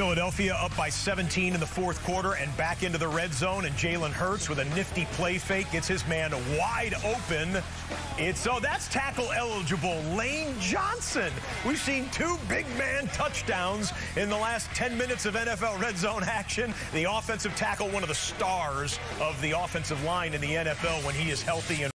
Philadelphia up by 17 in the fourth quarter and back into the red zone, and Jalen Hurts with a nifty play fake gets his man wide open. That's tackle eligible Lane Johnson. We've seen two big man touchdowns in the last 10 minutes of NFL red zone action. The offensive tackle, one of the stars of the offensive line in the NFL when he is healthy and